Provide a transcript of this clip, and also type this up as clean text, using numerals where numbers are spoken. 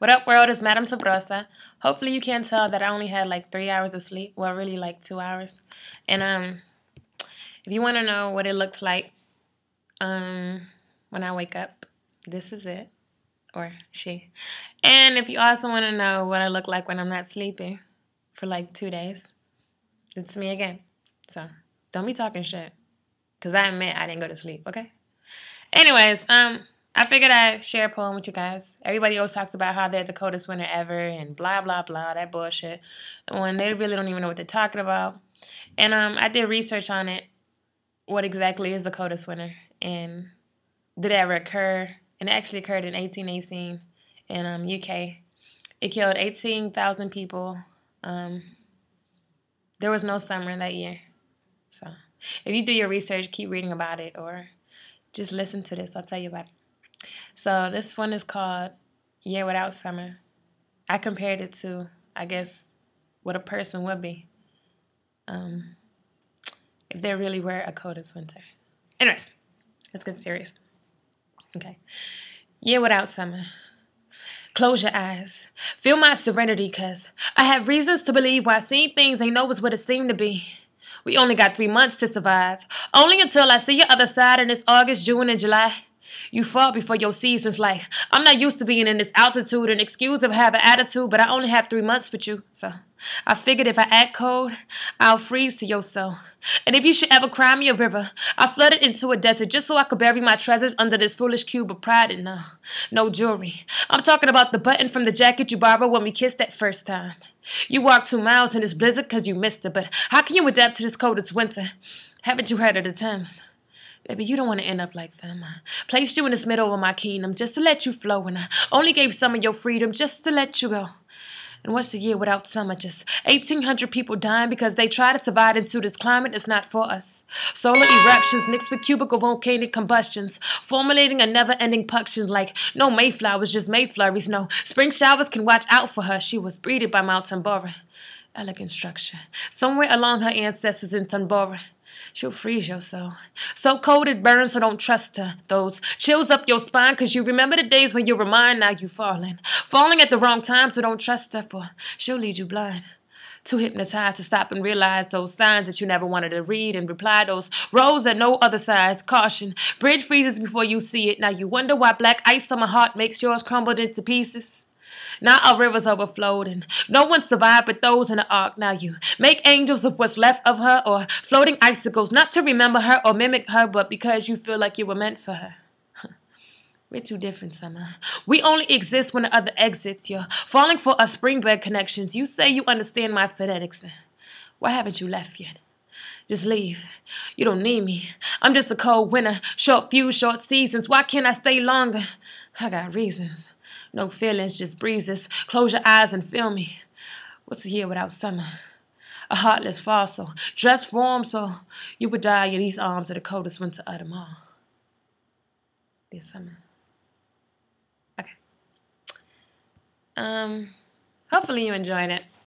What up, world? It's Madame Sabrosa. Hopefully you can tell that I only had like 3 hours of sleep. Well, really like 2 hours. And if you want to know what it looks like when I wake up, this is it. Or she. And if you also want to know what I look like when I'm not sleeping for like 2 days, it's me again. So don't be talking shit. Because I admit I didn't go to sleep, okay? Anyways, I figured I'd share a poem with you guys. Everybody always talks about how they're the coldest winter ever and blah, blah, blah, that bullshit. When they really don't even know what they're talking about. And I did research on it, what exactly is the coldest winter, and did it ever occur? And it actually occurred in 1818 in UK. It killed 18,000 people. There was no summer that year. So if you do your research, keep reading about it or just listen to this. I'll tell you about it. So this one is called Year Without Summer. I compared it to, I guess, what a person would be if there really were a coldest winter. Anyways, let's get serious. Okay. Year without summer. Close your eyes. Feel my serenity, cuz I have reasons to believe why seeing things ain't always what it seemed to be. We only got 3 months to survive. Only until I see your other side in this August, June, and July. You fall before your seasons like, I'm not used to being in this altitude, an excuse of having attitude, but I only have 3 months with you. So I figured if I act cold, I'll freeze to your soul. And if you should ever cry me a river, I flooded into a desert just so I could bury my treasures under this foolish cube of pride and no jewelry. I'm talking about the button from the jacket you borrowed when we kissed that first time. You walked 2 miles in this blizzard because you missed it, but how can you adapt to this cold? It's winter. Haven't you heard of the Thames? Baby, you don't want to end up like them. I placed you in this middle of my kingdom just to let you flow, and I only gave some of your freedom just to let you go. And what's the year without summer? Just 1,800 people dying because they try to survive into this climate that's not for us. Solar eruptions mixed with cubical volcanic combustions, formulating a never-ending puncture like no mayflowers, just mayflurries. No, spring showers can watch out for her. She was breeded by Mount Tambora. Elegant structure. Somewhere along her ancestors in Tambora. She'll freeze your soul. So cold it burns, so don't trust her. Those chills up your spine, cause you remember the days when you were mine, now you falling. Falling at the wrong time, so don't trust her, for she'll lead you blind. Too hypnotized to stop and realize those signs that you never wanted to read and reply, those roads that no other sides. Caution, bridge freezes before you see it. Now you wonder why black ice on my heart makes yours crumbled into pieces. Now our rivers overflowed and no one survived but those in the ark. Now you make angels of what's left of her or floating icicles, not to remember her or mimic her, but because you feel like you were meant for her. We're too different, Summer. We only exist when the other exits. You're falling for our spring bed connections. You say you understand my phonetics. Why haven't you left yet? Just leave. You don't need me. I'm just a cold winter. Short fuse, short seasons. Why can't I stay longer? I got reasons. No feelings, just breezes. Close your eyes and feel me. What's the year without summer? A heartless fossil, dressed warm so you would die in these arms of the coldest winter of them all. Dear summer. Okay. Hopefully you enjoyed it.